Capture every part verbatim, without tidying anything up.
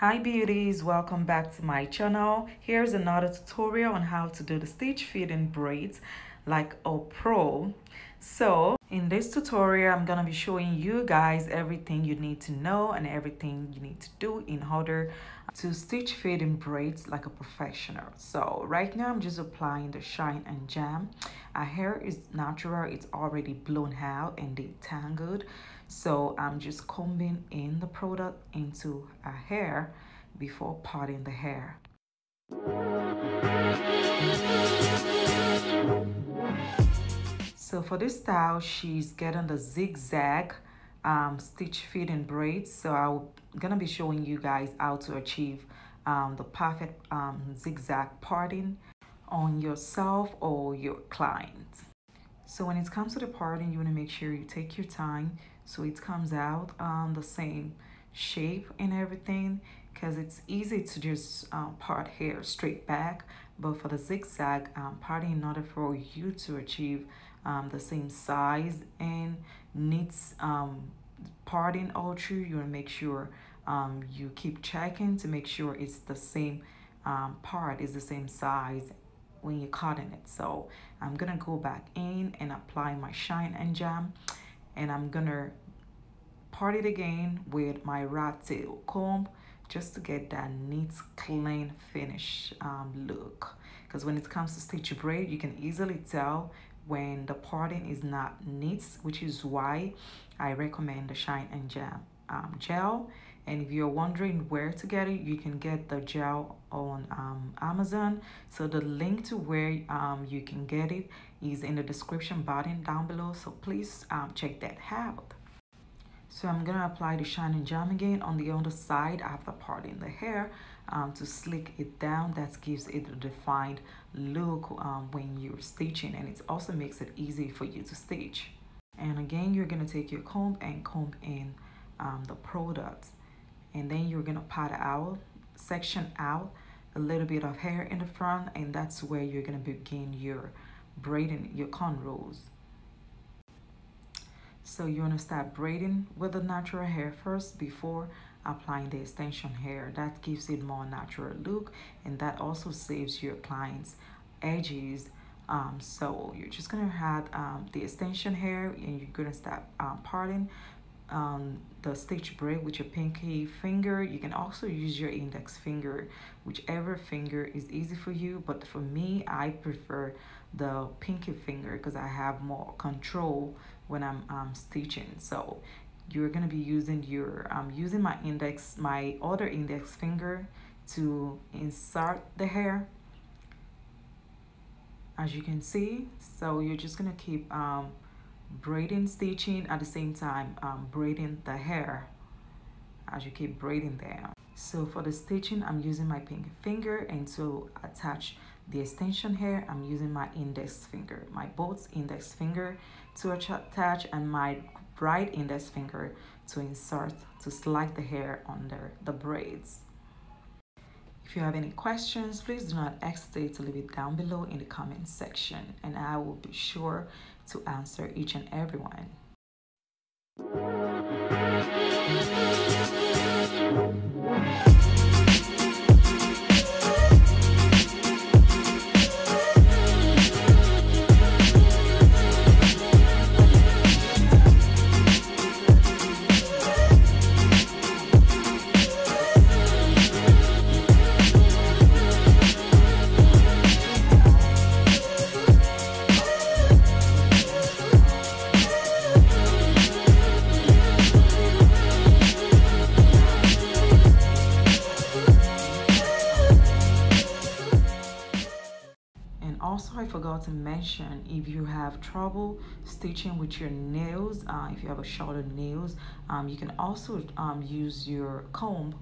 Hi beauties, welcome back to my channel. Here's another tutorial on how to do the stitch feeding braids like a pro. So in this tutorial I'm gonna be showing you guys everything you need to know and everything you need to do in order to stitch feeding braids like a professional. So right now I'm just applying the Shine and Jam. Our hair is natural, it's already blown out and detangled, so I'm just combing in the product into our hair before parting the hair. So for this style, she's getting the zigzag um, stitch feeding braids. So I'm gonna be showing you guys how to achieve um, the perfect um, zigzag parting on yourself or your client. So when it comes to the parting, you wanna make sure you take your time so it comes out um, the same shape and everything, because it's easy to just um, part hair straight back. But for the zigzag um, parting, in order for you to achieve Um, the same size and needs um, parting all through, you want to make sure um, you keep checking to make sure it's the same um, part, is the same size when you're cutting it. So I'm gonna go back in and apply my Shine and Jam, and I'm gonna part it again with my rat tail comb just to get that neat, clean finish um, look, because when it comes to stitch braid, you can easily tell when the parting is not neat, which is why I recommend the Shine and Jam um, gel. And if you're wondering where to get it, you can get the gel on um, Amazon. So the link to where um, you can get it is in the description button down below, so please um, check that out. So I'm gonna apply the Shine and Jam again on the other side after parting the hair um, to slick it down. That gives it a defined look um, when you're stitching, and it also makes it easy for you to stitch. And again, you're gonna take your comb and comb in um, the product, and then you're gonna part out, section out a little bit of hair in the front, and that's where you're gonna begin your braiding, your cornrows. So you want to start braiding with the natural hair first before applying the extension hair. That gives it more natural look, and that also saves your client's edges. Um, so you're just going to add um, the extension hair, and you're going to start um, parting um, the stitch braid with your pinky finger. You can also use your index finger, whichever finger is easy for you. But for me, I prefer the pinky finger because I have more control when I'm um, stitching. So you're gonna be using your, I'm um, using my index, my other index finger to insert the hair, as you can see. So you're just gonna keep um, braiding, stitching at the same time, um, braiding the hair as you keep braiding there. So for the stitching, I'm using my pinky finger, and to attach the extension hair, I'm using my index finger, my both index finger to attach, and my right index finger to insert, to slide the hair under the braids. If you have any questions, please do not hesitate to leave it down below in the comment section, and I will be sure to answer each and every one. Also, I forgot to mention, if you have trouble stitching with your nails, uh, if you have a shorter nails, um, you can also um, use your comb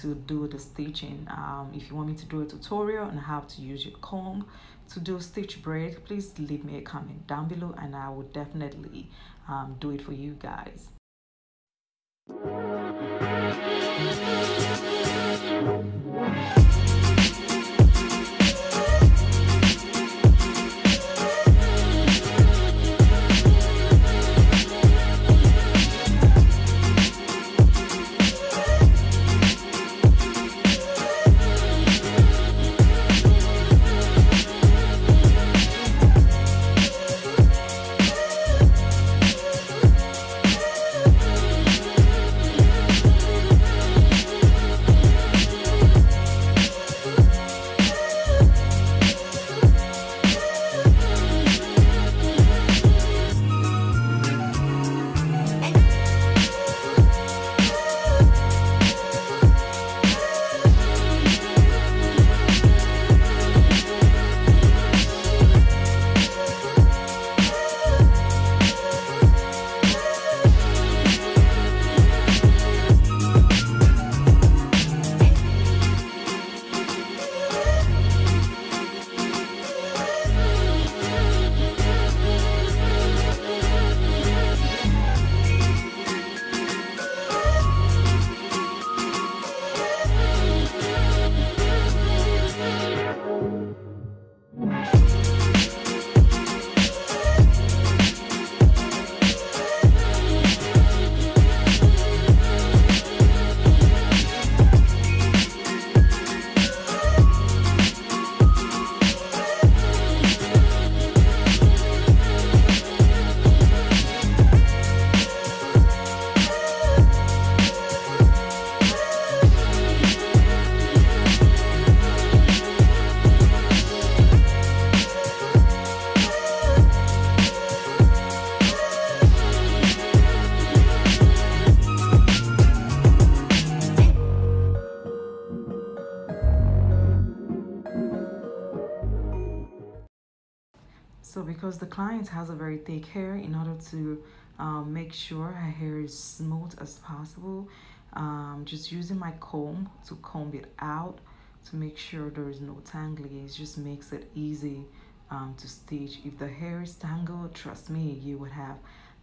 to do the stitching. Um, if you want me to do a tutorial on how to use your comb to do stitch braid, please leave me a comment down below, and I will definitely um, do it for you guys. So because the client has a very thick hair, in order to um, make sure her hair is smooth as possible, um, just using my comb to comb it out to make sure there is no tangling. It just makes it easy um, to stitch. If the hair is tangled, trust me, you would have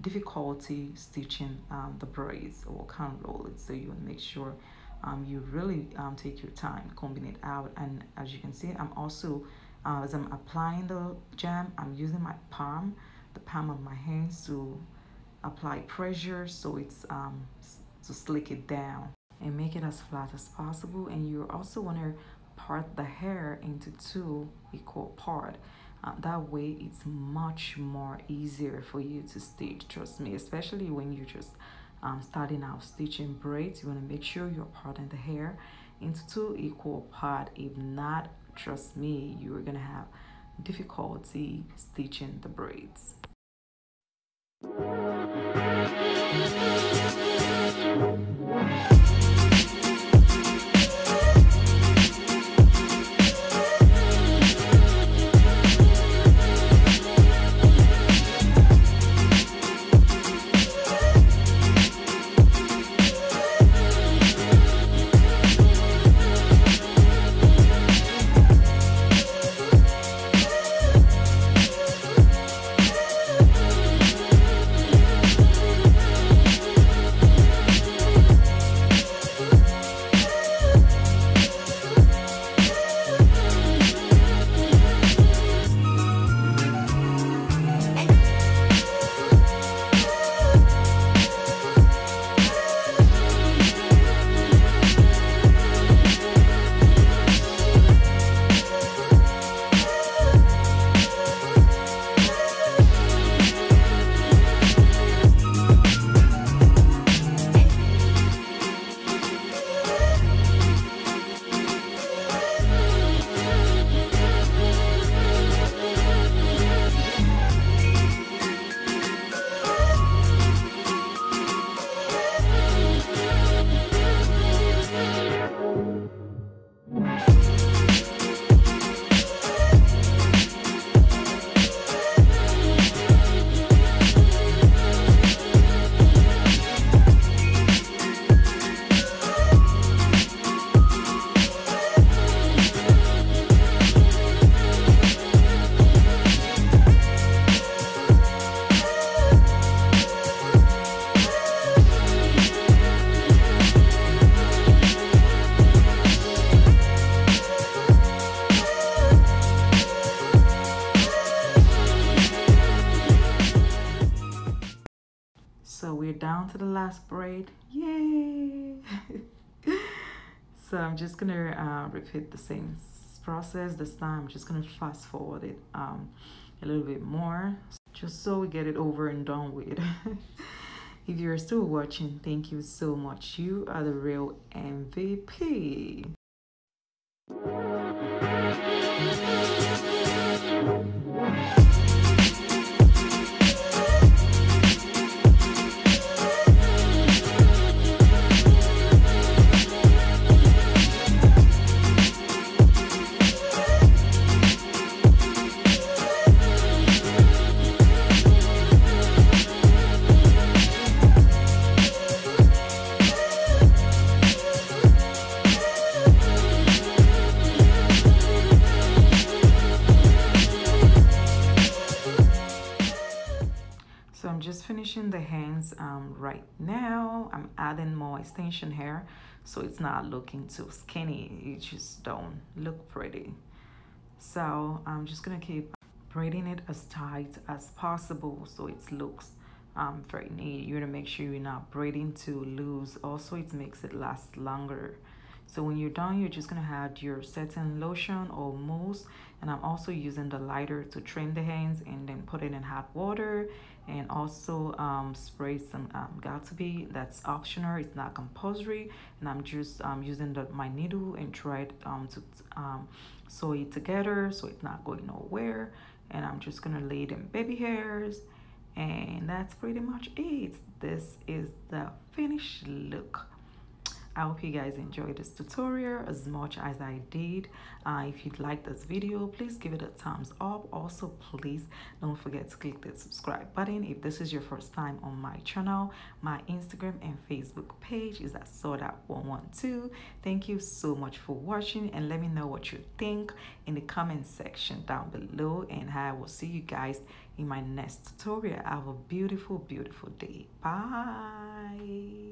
difficulty stitching um, the braids or can't roll it. So you want to make sure um, you really um, take your time combing it out. And as you can see, I'm also Uh, as I'm applying the jam, I'm using my palm, the palm of my hands, to apply pressure so it's um to slick it down and make it as flat as possible. And you also want to part the hair into two equal parts. Uh, that way it's much more easier for you to stitch, trust me, especially when you're just um, starting out stitching braids. You want to make sure you're parting the hair into two equal parts. If not, trust me, you're gonna have difficulty stitching the braids. So we're down to the last braid. Yay! So I'm just gonna uh, repeat the same process this time. I'm just gonna fast forward it um, a little bit more, just so we get it over and done with. If you're still watching, thank you so much. You are the real M V P. Finishing the hands um right now. I'm adding more extension hair so it's not looking too skinny. It just don't look pretty. So I'm just gonna keep braiding it as tight as possible so it looks um very neat. You're gonna make sure you're not braiding too loose. Also, it makes it last longer. So when you're done, you're just gonna have your setting lotion or mousse. And I'm also using the lighter to trim the hands and then put it in hot water, and also um, spray some um, got to b. That's optional, it's not compulsory. And I'm just um, using the, my needle and try it um, to um, sew it together so it's not going nowhere. And I'm just gonna lay them baby hairs, and that's pretty much it. This is the finished look. I hope you guys enjoyed this tutorial as much as I did. Uh, if you'd like this video, please give it a thumbs up. Also, please don't forget to click the subscribe button if this is your first time on my channel. My Instagram and Facebook page is at sought out one one two. Thank you so much for watching, and let me know what you think in the comment section down below, and I will see you guys in my next tutorial. Have a beautiful, beautiful day. Bye.